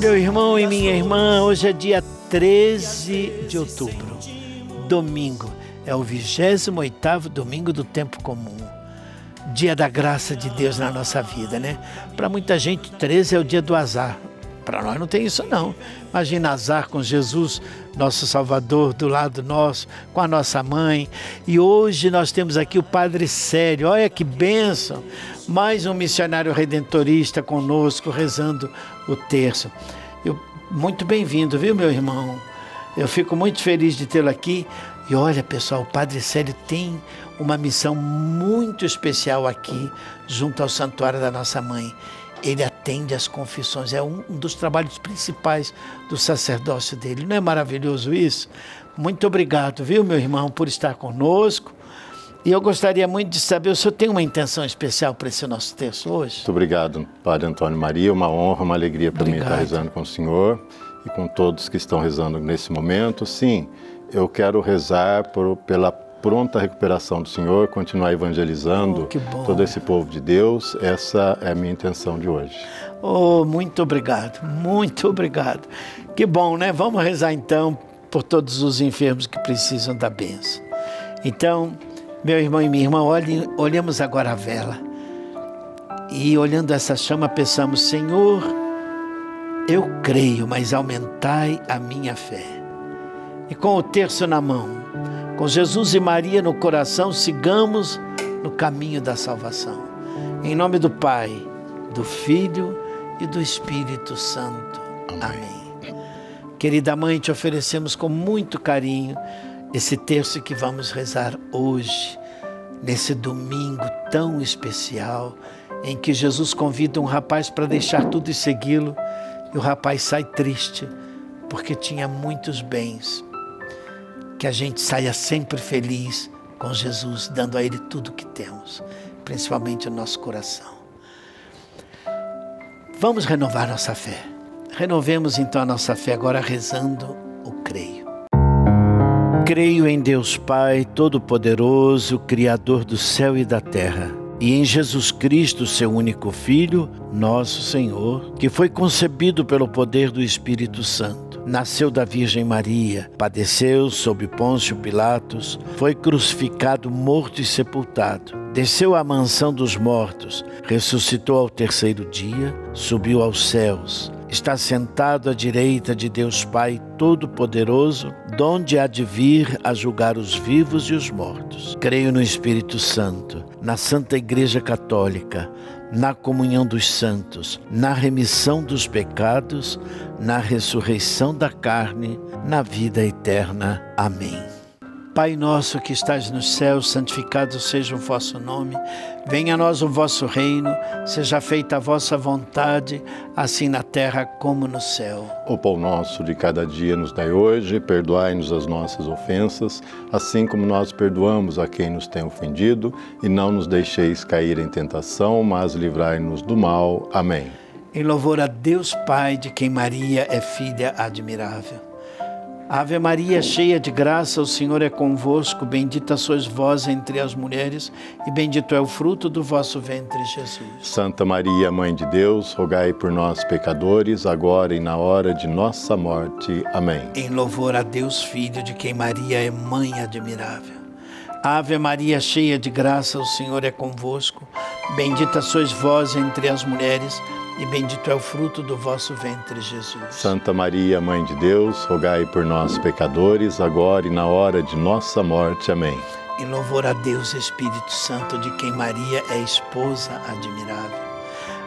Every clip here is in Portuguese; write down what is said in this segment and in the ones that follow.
Meu irmão e minha irmã, hoje é dia 13 de outubro, domingo, é o 28º domingo do tempo comum, dia da graça de Deus na nossa vida, né? Para muita gente, 13 é o dia do azar. Para nós não tem isso não. Imagina azar com Jesus, nosso Salvador, do lado nosso, com a nossa mãe. E hoje nós temos aqui o Padre Sérgio, olha que bênção! Mais um missionário redentorista conosco, rezando o terço. Muito bem-vindo, viu, meu irmão? Eu fico muito feliz de tê-lo aqui. E olha, pessoal, o Padre Sérgio tem uma missão muito especial aqui, junto ao santuário da nossa mãe. Ele atende às confissões, é um dos trabalhos principais do sacerdócio dele. Não é maravilhoso isso? Muito obrigado, viu, meu irmão, por estar conosco. E eu gostaria muito de saber, o senhor tem uma intenção especial para esse nosso terço hoje? Muito obrigado, Padre Antônio Maria. Uma honra, uma alegria para mim estar rezando com o senhor e com todos que estão rezando nesse momento. Sim, eu quero rezar pela pronta recuperação do senhor, continuar evangelizando todo esse povo de Deus. Essa é a minha intenção de hoje. Oh, muito obrigado, muito obrigado. Que bom, né? Vamos rezar então por todos os enfermos que precisam da bênção. Então, meu irmão e minha irmã, olhemos agora a vela e, olhando essa chama, pensamos: Senhor, eu creio, mas aumentai a minha fé. E com o terço na mão, com Jesus e Maria no coração, sigamos no caminho da salvação. Em nome do Pai, do Filho e do Espírito Santo. Amém. Querida Mãe, te oferecemos com muito carinho esse terço que vamos rezar hoje, nesse domingo tão especial, em que Jesus convida um rapaz para deixar tudo e segui-lo, e o rapaz sai triste, porque tinha muitos bens. Que a gente saia sempre feliz com Jesus, dando a Ele tudo o que temos, principalmente o nosso coração. Vamos renovar nossa fé. Renovemos então a nossa fé agora rezando o creio. Creio em Deus Pai Todo-Poderoso, Criador do céu e da terra, e em Jesus Cristo, seu único Filho, nosso Senhor, que foi concebido pelo poder do Espírito Santo. Nasceu da Virgem Maria, padeceu sob Pôncio Pilatos, foi crucificado, morto e sepultado. Desceu à mansão dos mortos, ressuscitou ao terceiro dia, subiu aos céus. Está sentado à direita de Deus Pai Todo-Poderoso, donde há de vir a julgar os vivos e os mortos. Creio no Espírito Santo, na Santa Igreja Católica, na comunhão dos santos, na remissão dos pecados, na ressurreição da carne, na vida eterna. Amém. Pai nosso que estás no céu, santificado seja o vosso nome. Venha a nós o vosso reino, seja feita a vossa vontade, assim na terra como no céu. O pão nosso de cada dia nos dai hoje, perdoai-nos as nossas ofensas, assim como nós perdoamos a quem nos tem ofendido, e não nos deixeis cair em tentação, mas livrai-nos do mal. Amém. Em louvor a Deus Pai, de quem Maria é filha admirável. Ave Maria, cheia de graça, o Senhor é convosco, bendita sois vós entre as mulheres e bendito é o fruto do vosso ventre, Jesus. Santa Maria, Mãe de Deus, rogai por nós pecadores, agora e na hora de nossa morte. Amém. Em louvor a Deus Filho, de quem Maria é mãe admirável. Ave Maria, cheia de graça, o Senhor é convosco, bendita sois vós entre as mulheres e bendito é o fruto do vosso ventre, Jesus. Santa Maria, Mãe de Deus, rogai por nós, pecadores, agora e na hora de nossa morte. Amém. Em louvor a Deus, Espírito Santo, de quem Maria é esposa admirável.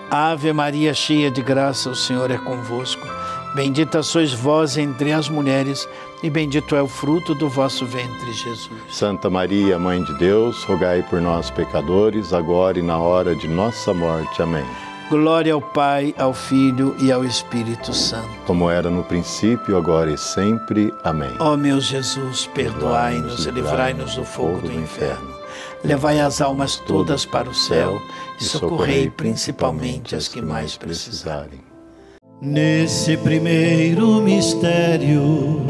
Ave Maria, cheia de graça, o Senhor é convosco. Bendita sois vós entre as mulheres e bendito é o fruto do vosso ventre, Jesus. Santa Maria, Mãe de Deus, rogai por nós, pecadores, agora e na hora de nossa morte. Amém. Glória ao Pai, ao Filho e ao Espírito Santo. Como era no princípio, agora e sempre. Amém. Ó meu Jesus, perdoai-nos e livrai-nos do fogo do inferno. Levai as almas todas para o céu e socorrei principalmente as que mais precisarem. Nesse primeiro mistério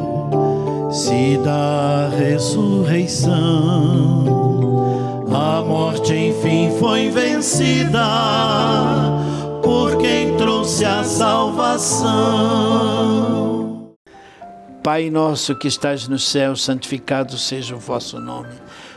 se dá a ressurreição. A morte enfim foi vencida por quem trouxe a salvação. coração. Pai nosso que estás no céu, santificado seja o vosso nome.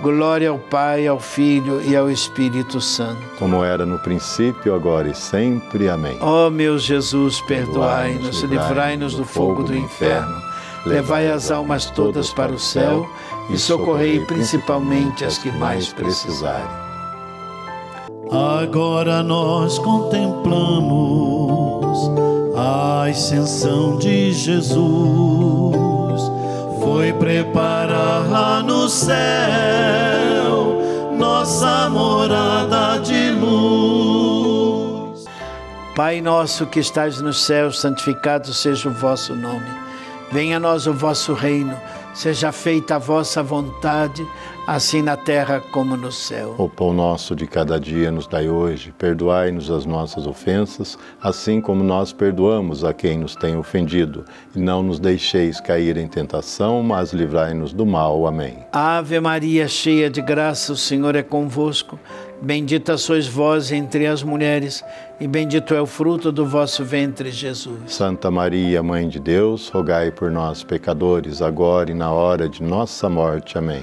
Glória ao Pai, ao Filho e ao Espírito Santo. Como era no princípio, agora e sempre. Amém. Ó meu Jesus, perdoai-nos, livrai-nos do fogo do inferno. Levai as almas todas para o céu e socorrei principalmente as que mais precisarem. Agora nós contemplamos a ascensão de Jesus. Foi preparar no céu nossa morada de luz. Pai nosso que estás no céu, santificado seja o vosso nome. Venha a nós o vosso reino. Seja feita a vossa vontade, assim na terra como no céu. O pão nosso de cada dia nos dai hoje, perdoai-nos as nossas ofensas, assim como nós perdoamos a quem nos tem ofendido. E não nos deixeis cair em tentação, mas livrai-nos do mal. Amém. Ave Maria, cheia de graça, o Senhor é convosco. Bendita sois vós entre as mulheres, e bendito é o fruto do vosso ventre, Jesus. Santa Maria, Mãe de Deus, rogai por nós, pecadores, agora e na hora de nossa morte. Amém.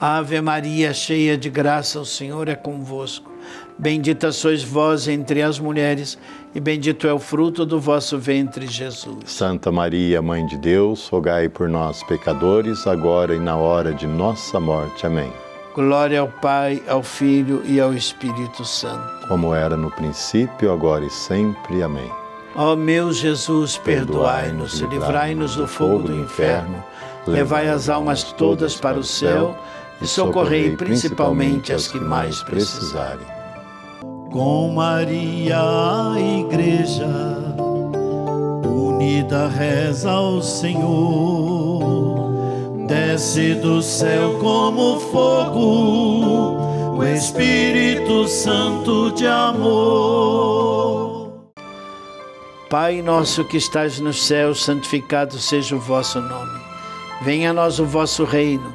Ave Maria, cheia de graça, o Senhor é convosco. Bendita sois vós entre as mulheres, e bendito é o fruto do vosso ventre, Jesus. Santa Maria, Mãe de Deus, rogai por nós, pecadores, agora e na hora de nossa morte. Amém. Glória ao Pai, ao Filho e ao Espírito Santo. Como era no princípio, agora e sempre. Amém. Ó meu Jesus, perdoai-nos e livrai-nos do fogo do inferno. Levai as almas todas para o céu e socorrei principalmente as que mais precisarem. Com Maria a Igreja unida reza ao Senhor. Desce do céu como fogo, o Espírito Santo de amor. Pai nosso que estás no céu, santificado seja o vosso nome. Venha a nós o vosso reino,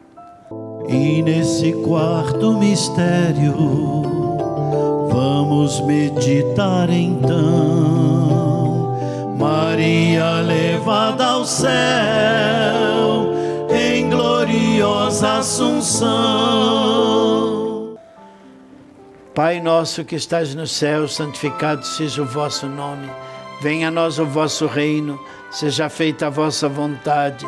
E nesse quarto mistério vamos meditar então. Maria levada ao céu em gloriosa assunção. Pai nosso que estás no céu, santificado seja o vosso nome. Venha a nós o vosso reino, seja feita a vossa vontade,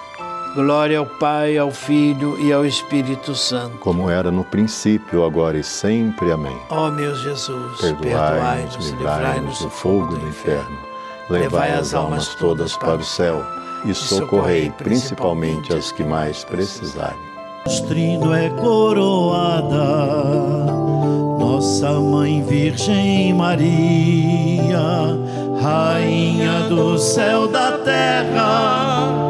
Glória ao Pai, ao Filho e ao Espírito Santo. Como era no princípio, agora e sempre. Amém. Ó meu Jesus, perdoai-nos, livrai-nos do fogo do inferno. Levai as almas todas para o céu e socorrei principalmente as que mais precisarem. Trindo é coroada nossa Mãe Virgem Maria, Rainha do céu da terra,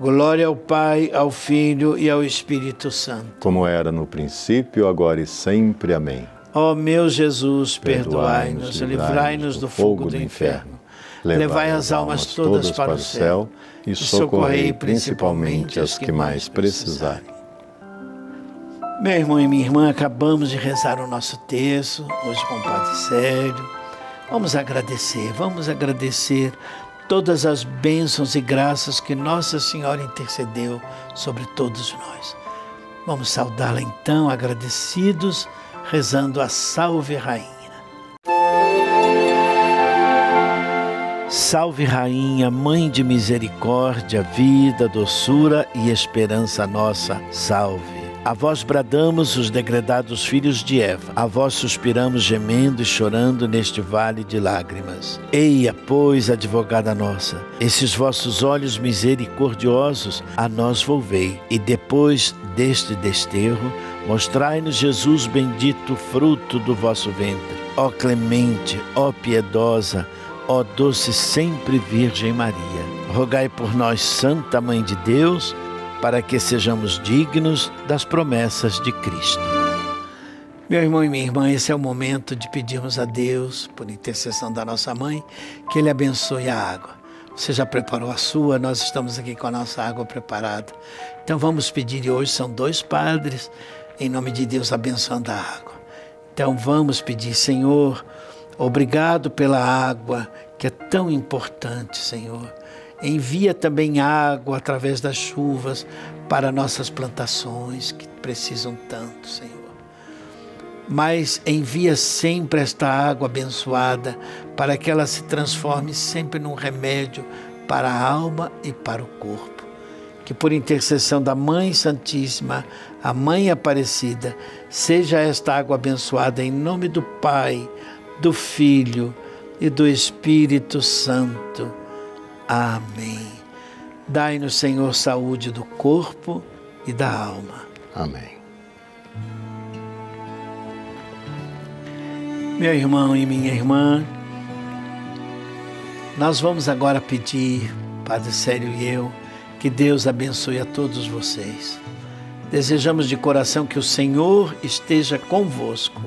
Glória ao Pai, ao Filho e ao Espírito Santo. Como era no princípio, agora e sempre. Amém. Ó meu Jesus, perdoai-nos, livrai-nos do fogo do inferno. Levai as almas todas para o céu e socorrei principalmente as que mais precisarem. Meu irmão e minha irmã, acabamos de rezar o nosso terço, hoje com o Padre Sérgio. Vamos agradecer todas as bênçãos e graças que Nossa Senhora intercedeu sobre todos nós. Vamos saudá-la então, agradecidos, rezando a Salve Rainha. Salve Rainha, Mãe de Misericórdia, vida, doçura e esperança nossa, salve. A vós bradamos os degredados filhos de Eva, a vós suspiramos gemendo e chorando neste vale de lágrimas. Eia, pois, advogada nossa, esses vossos olhos misericordiosos a nós volvei, e depois deste desterro, mostrai-nos Jesus bendito, fruto do vosso ventre. Ó clemente, ó piedosa, ó doce sempre Virgem Maria, rogai por nós, Santa Mãe de Deus, para que sejamos dignos das promessas de Cristo. Meu irmão e minha irmã, esse é o momento de pedirmos a Deus, por intercessão da nossa mãe, que Ele abençoe a água. Você já preparou a sua, nós estamos aqui com a nossa água preparada. Então vamos pedir, e hoje são dois padres, em nome de Deus, abençoando a água. Então vamos pedir, Senhor, obrigado pela água, que é tão importante, Senhor. Envia também água através das chuvas para nossas plantações que precisam tanto, Senhor. Mas envia sempre esta água abençoada para que ela se transforme sempre num remédio para a alma e para o corpo. Que por intercessão da Mãe Santíssima, a Mãe Aparecida, seja esta água abençoada em nome do Pai, do Filho e do Espírito Santo. Amém. Dai-nos, Senhor, saúde do corpo e da alma. Amém. Meu irmão e minha irmã, Nós vamos agora pedir, Padre Sérgio e eu, que Deus abençoe a todos vocês. Desejamos de coração que o Senhor esteja convosco.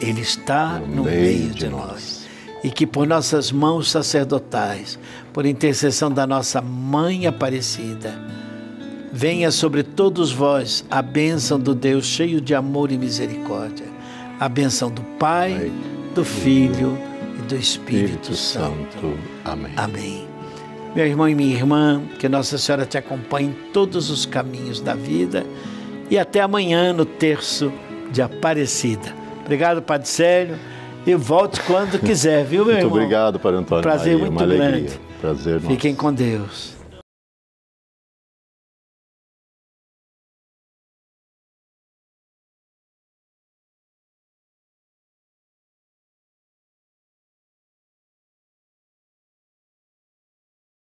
Ele está no meio de nós. E que por nossas mãos sacerdotais, por intercessão da nossa Mãe Aparecida, venha sobre todos vós a bênção do Deus cheio de amor e misericórdia, a bênção do Pai, do Filho e do Espírito Santo. Amém. Amém. Meu irmão e minha irmã, que Nossa Senhora te acompanhe em todos os caminhos da vida e até amanhã no Terço de Aparecida. Obrigado, Padre Sérgio. E volte quando quiser, viu, meu irmão? Muito obrigado, Padre Antônio Maria. Prazer muito grande. Alegria. Prazer nosso. Fiquem com Deus.